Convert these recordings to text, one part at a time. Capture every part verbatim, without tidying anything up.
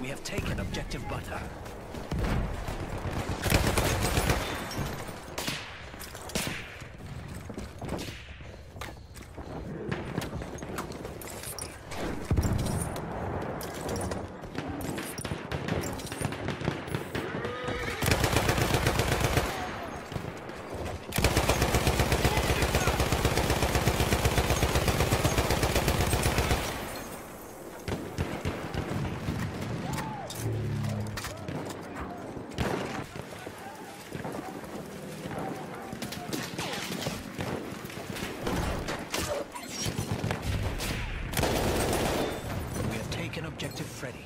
We have taken objective Butter. Objective Freddy.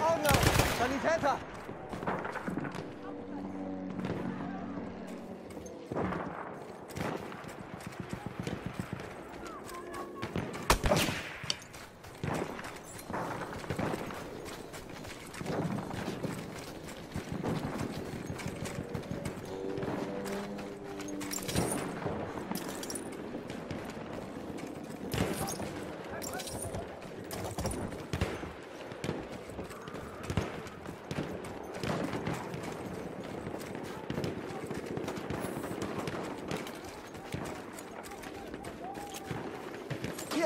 Oh no! Sanitäter!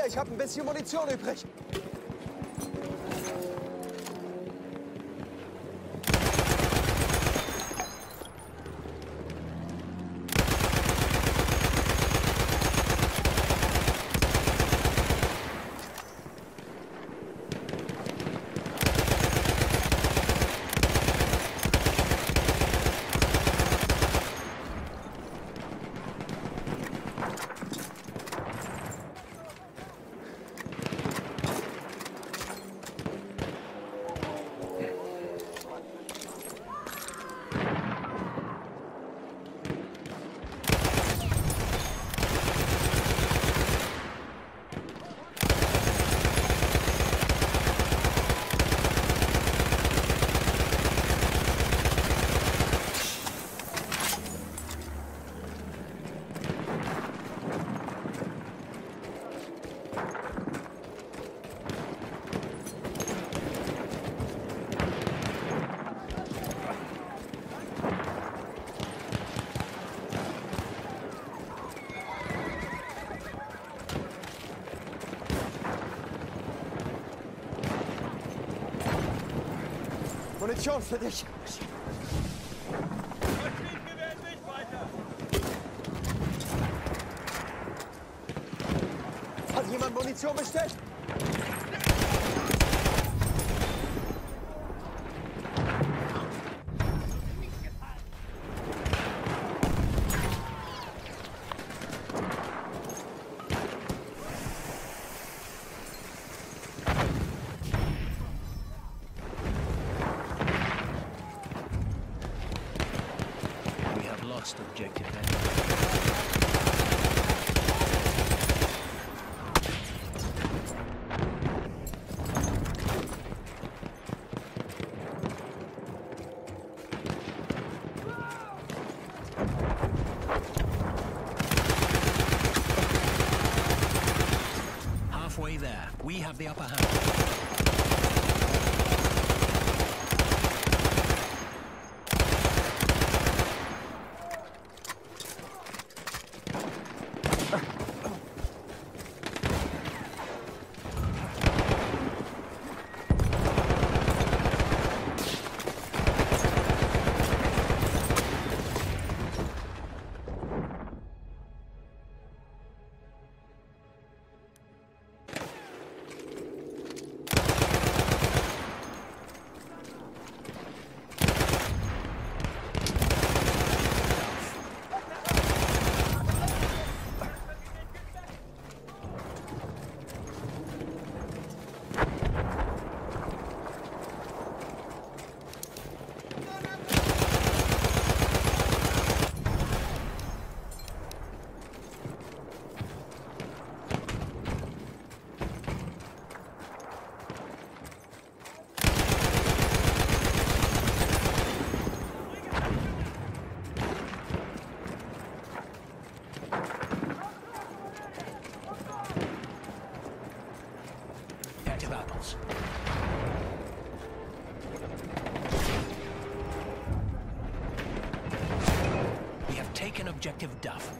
Ich habe ein bisschen Munition übrig. Munition für dich! Hat jemand Munition bestellt? Objective halfway there, we have the upper hand. Objective Duff.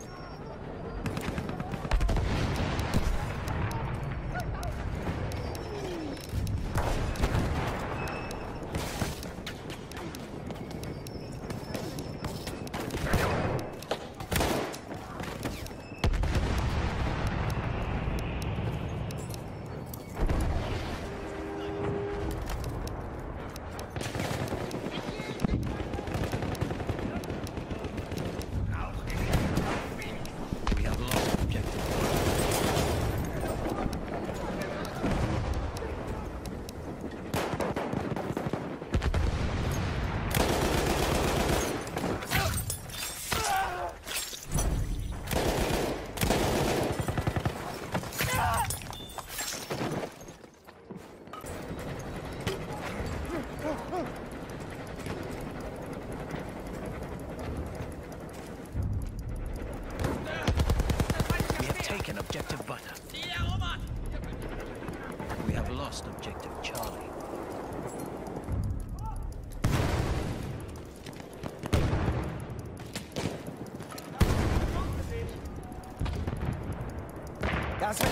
That's it.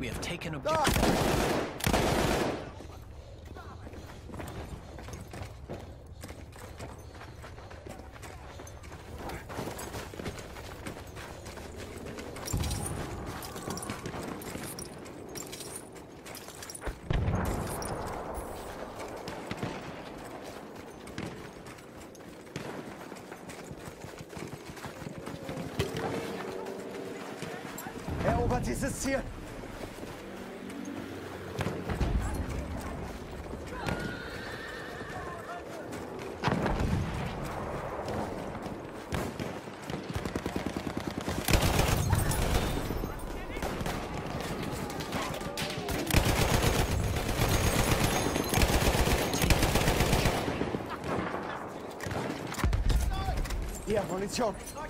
We have taken objective. Dieses Ziel. Hier, Munition.